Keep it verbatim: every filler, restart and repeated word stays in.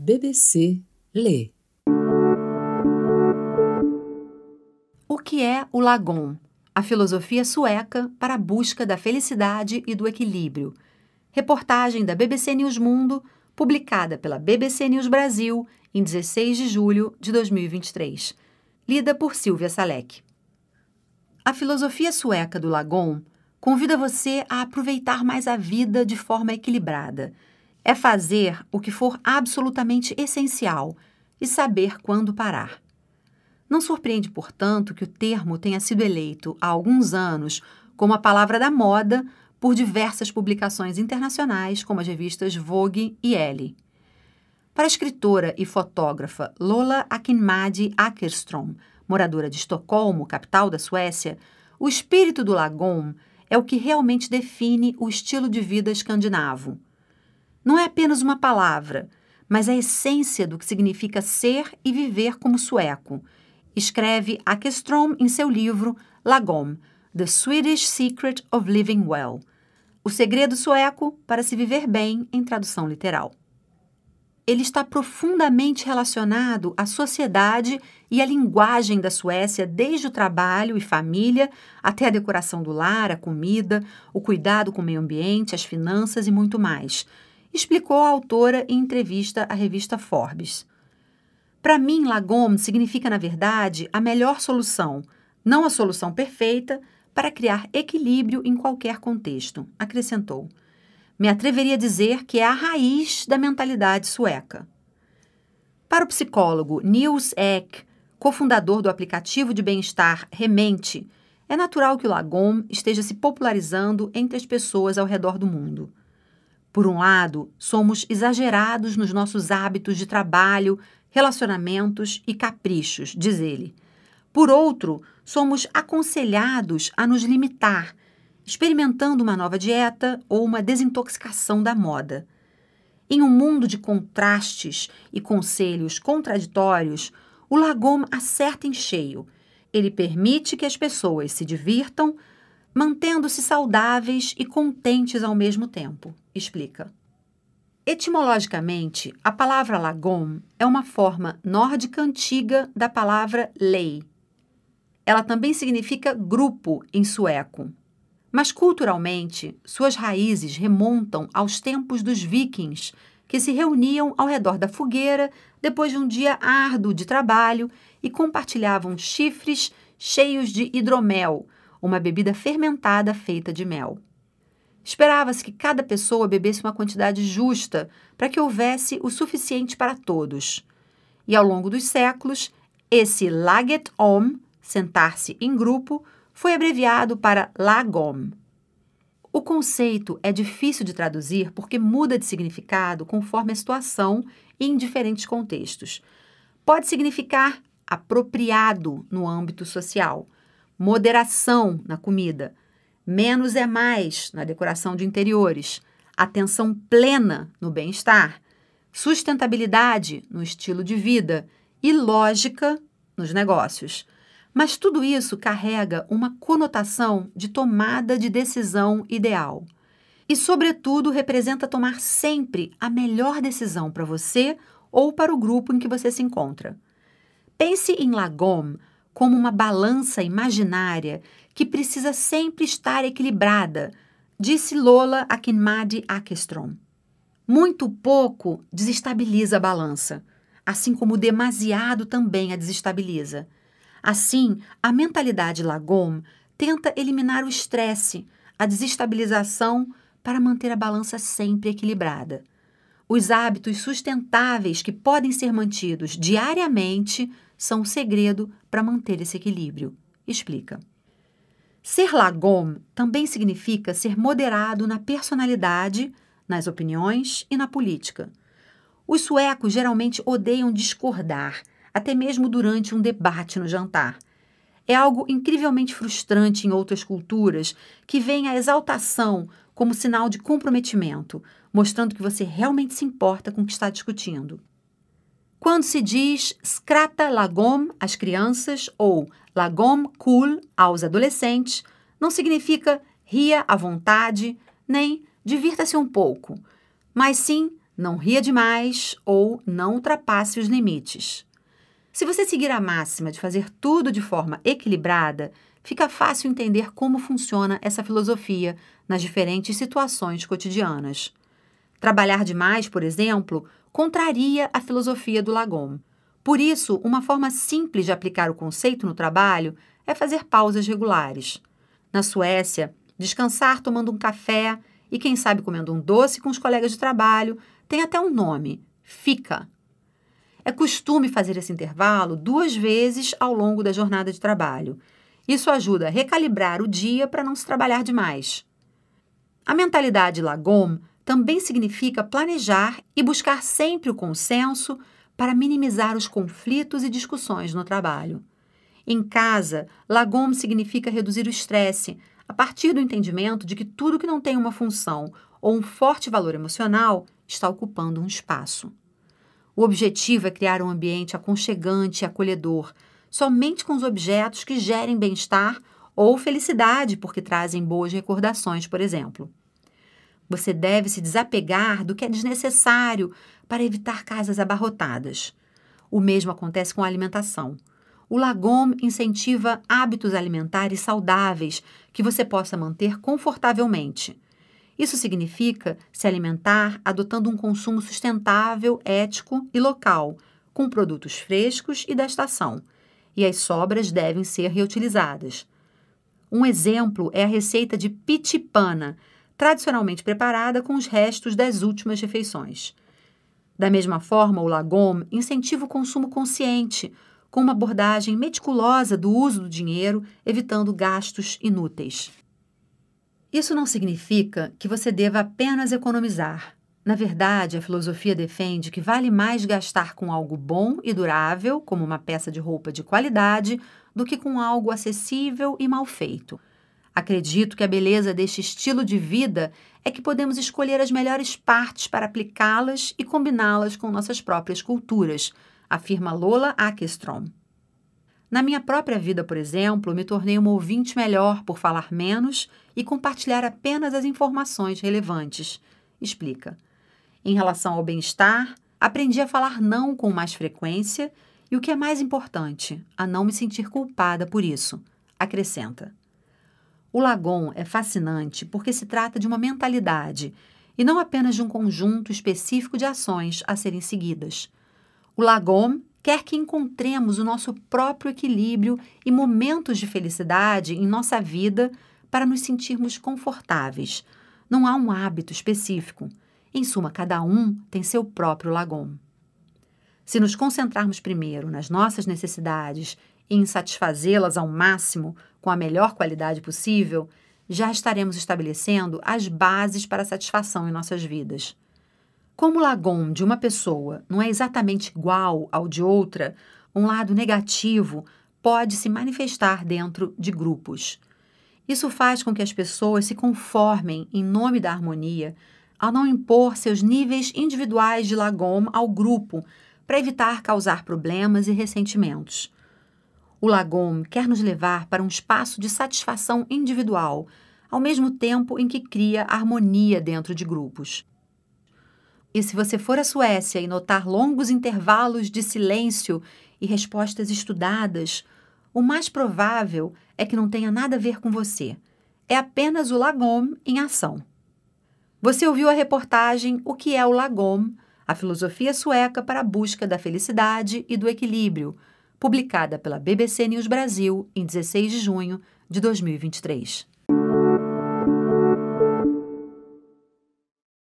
B B C Lê. O que é o lagom? A filosofia sueca para a busca da felicidade e do equilíbrio. Reportagem da B B C News Mundo, publicada pela B B C News Brasil em dezesseis de julho de dois mil e vinte e três. Lida por Sylvia Salek. A filosofia sueca do lagom convida você a aproveitar mais a vida de forma equilibrada. É fazer o que for absolutamente essencial e saber quando parar. Não surpreende, portanto, que o termo tenha sido eleito há alguns anos como a palavra da moda por diversas publicações internacionais, como as revistas Vogue e Elle. Para a escritora e fotógrafa Lola Akinmadi Akerström, moradora de Estocolmo, capital da Suécia, o espírito do lagom é o que realmente define o estilo de vida escandinavo. Não é apenas uma palavra, mas a essência do que significa ser e viver como sueco, escreve Akerström em seu livro Lagom, The Swedish Secret of Living Well, o segredo sueco para se viver bem, em tradução literal. Ele está profundamente relacionado à sociedade e à linguagem da Suécia, desde o trabalho e família até a decoração do lar, a comida, o cuidado com o meio ambiente, as finanças e muito mais, explicou a autora em entrevista à revista Forbes. Para mim, lagom significa, na verdade, a melhor solução, não a solução perfeita, para criar equilíbrio em qualquer contexto, acrescentou. Me atreveria a dizer que é a raiz da mentalidade sueca. Para o psicólogo Nils Eck, cofundador do aplicativo de bem-estar Remente, é natural que o lagom esteja se popularizando entre as pessoas ao redor do mundo. Por um lado, somos exagerados nos nossos hábitos de trabalho, relacionamentos e caprichos, diz ele. Por outro, somos aconselhados a nos limitar, experimentando uma nova dieta ou uma desintoxicação da moda. Em um mundo de contrastes e conselhos contraditórios, o lagom acerta em cheio. Ele permite que as pessoas se divirtam, mantendo-se saudáveis e contentes ao mesmo tempo, explica. Etimologicamente, a palavra lagom é uma forma nórdica antiga da palavra lei. Ela também significa grupo em sueco. Mas, culturalmente, suas raízes remontam aos tempos dos vikings, que se reuniam ao redor da fogueira depois de um dia árduo de trabalho e compartilhavam chifres cheios de hidromel, uma bebida fermentada feita de mel. Esperava-se que cada pessoa bebesse uma quantidade justa para que houvesse o suficiente para todos. E, ao longo dos séculos, esse laget om, sentar-se em grupo, foi abreviado para lagom. O conceito é difícil de traduzir porque muda de significado conforme a situação e em diferentes contextos. Pode significar apropriado no âmbito social, moderação na comida, menos é mais na decoração de interiores, atenção plena no bem-estar, sustentabilidade no estilo de vida e lógica nos negócios. Mas tudo isso carrega uma conotação de tomada de decisão ideal. E, sobretudo, representa tomar sempre a melhor decisão para você ou para o grupo em que você se encontra. Pense em lagom como uma balança imaginária que precisa sempre estar equilibrada, disse Lola Akinmadi Akerström. Muito pouco desestabiliza a balança, assim como demasiado também a desestabiliza. Assim, a mentalidade lagom tenta eliminar o estresse, a desestabilização, para manter a balança sempre equilibrada. Os hábitos sustentáveis que podem ser mantidos diariamente são o segredo para manter esse equilíbrio, explica. Ser lagom também significa ser moderado na personalidade, nas opiniões e na política. Os suecos geralmente odeiam discordar, até mesmo durante um debate no jantar. É algo incrivelmente frustrante em outras culturas, que veem a exaltação como sinal de comprometimento, mostrando que você realmente se importa com o que está discutindo. Quando se diz skratta lagom às crianças ou lagom cool aos adolescentes, não significa ria à vontade, nem divirta-se um pouco, mas sim não ria demais ou não ultrapasse os limites. Se você seguir a máxima de fazer tudo de forma equilibrada, fica fácil entender como funciona essa filosofia nas diferentes situações cotidianas. Trabalhar demais, por exemplo, contraria a filosofia do lagom. Por isso, uma forma simples de aplicar o conceito no trabalho é fazer pausas regulares. Na Suécia, descansar tomando um café e, quem sabe, comendo um doce com os colegas de trabalho tem até um nome, fika. É costume fazer esse intervalo duas vezes ao longo da jornada de trabalho. Isso ajuda a recalibrar o dia para não se trabalhar demais. A mentalidade lagom também significa planejar e buscar sempre o consenso para minimizar os conflitos e discussões no trabalho. Em casa, lagom significa reduzir o estresse a partir do entendimento de que tudo que não tem uma função ou um forte valor emocional está ocupando um espaço. O objetivo é criar um ambiente aconchegante e acolhedor, somente com os objetos que gerem bem-estar ou felicidade porque trazem boas recordações, por exemplo. Você deve se desapegar do que é desnecessário para evitar casas abarrotadas. O mesmo acontece com a alimentação. O lagom incentiva hábitos alimentares saudáveis que você possa manter confortavelmente. Isso significa se alimentar adotando um consumo sustentável, ético e local, com produtos frescos e da estação, e as sobras devem ser reutilizadas. Um exemplo é a receita de pitipana, tradicionalmente preparada com os restos das últimas refeições. Da mesma forma, o lagom incentiva o consumo consciente, com uma abordagem meticulosa do uso do dinheiro, evitando gastos inúteis. Isso não significa que você deva apenas economizar. Na verdade, a filosofia defende que vale mais gastar com algo bom e durável, como uma peça de roupa de qualidade, do que com algo acessível e mal feito. Acredito que a beleza deste estilo de vida é que podemos escolher as melhores partes para aplicá-las e combiná-las com nossas próprias culturas, afirma Lola Akinmadi Akerström. Na minha própria vida, por exemplo, me tornei uma ouvinte melhor por falar menos e compartilhar apenas as informações relevantes, explica. Em relação ao bem-estar, aprendi a falar não com mais frequência e, o que é mais importante, a não me sentir culpada por isso, acrescenta. O lagom é fascinante porque se trata de uma mentalidade e não apenas de um conjunto específico de ações a serem seguidas. O lagom quer que encontremos o nosso próprio equilíbrio e momentos de felicidade em nossa vida para nos sentirmos confortáveis. Não há um hábito específico. Em suma, cada um tem seu próprio lagom. Se nos concentrarmos primeiro nas nossas necessidades e em satisfazê-las ao máximo, com a melhor qualidade possível, já estaremos estabelecendo as bases para a satisfação em nossas vidas. Como o lagom de uma pessoa não é exatamente igual ao de outra, um lado negativo pode se manifestar dentro de grupos. Isso faz com que as pessoas se conformem em nome da harmonia ao não impor seus níveis individuais de lagom ao grupo para evitar causar problemas e ressentimentos. O lagom quer nos levar para um espaço de satisfação individual, ao mesmo tempo em que cria harmonia dentro de grupos. E se você for à Suécia e notar longos intervalos de silêncio e respostas estudadas, o mais provável é que não tenha nada a ver com você. É apenas o lagom em ação. Você ouviu a reportagem O que é o lagom? A filosofia sueca para a busca da felicidade e do equilíbrio, publicada pela B B C News Brasil em dezesseis de junho de dois mil e vinte e três.